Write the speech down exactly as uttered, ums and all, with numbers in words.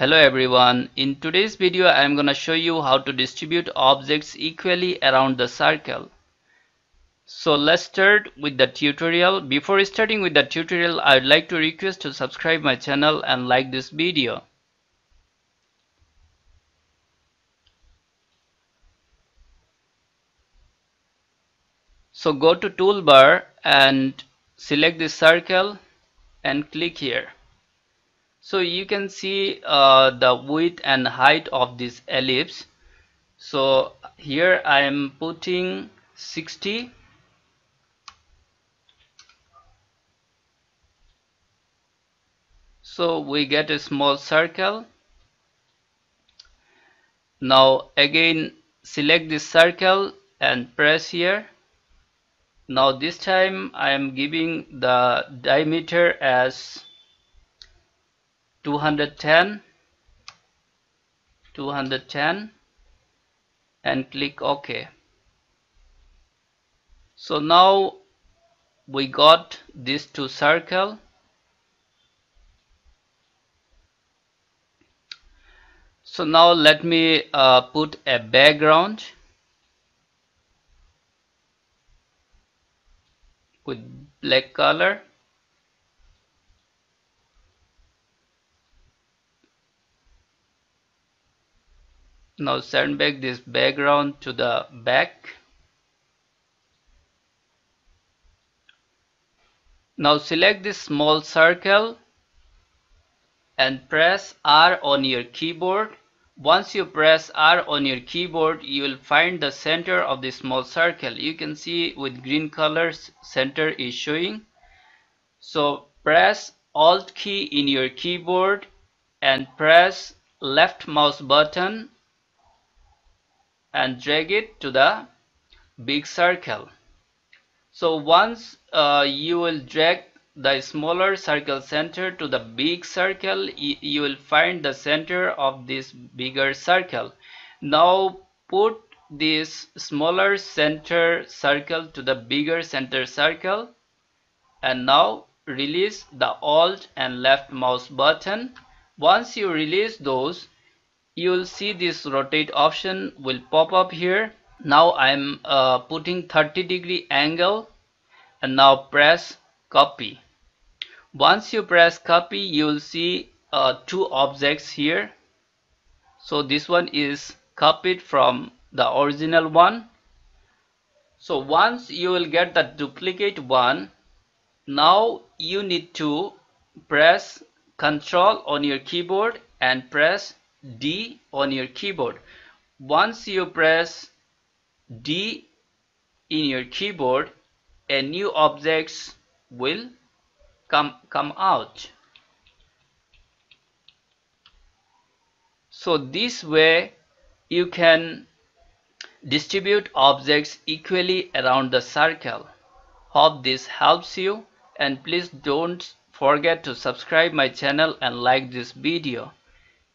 Hello everyone, in today's video I am gonna show you how to distribute objects equally around the circle. So let's start with the tutorial. Before starting with the tutorial, I would like to request to subscribe my channel and like this video. So go to toolbar and select the circle and click here. So you can see uh, the width and height of this ellipse. So here I am putting sixty. So we get a small circle. Now again select this circle and press here. Now this time I am giving the diameter as two hundred ten and click OK. So now we got these two circles. So now let me uh, put a background with black color. Now send back this background to the back. Now select this small circle and press R on your keyboard. Once you press R on your keyboard, you will find the center of the small circle. You can see with green colors, center is showing. So press Alt key in your keyboard and press left mouse button and drag it to the big circle. So once uh, you will drag the smaller circle center to the big circle, you will find the center of this bigger circle. Now put this smaller center circle to the bigger center circle, and now release the Alt and left mouse button. Once you release those, you will see this rotate option will pop up here. Now I'm uh, putting thirty degree angle, and now press copy. Once you press copy, you will see uh, two objects here. So this one is copied from the original one. So once you will get the duplicate one, now you need to press Control on your keyboard and press D on your keyboard. Once you press D in your keyboard, a new objects will come come out. So this way you can distribute objects equally around the circle. Hope this helps you, and please don't forget to subscribe my channel and like this video.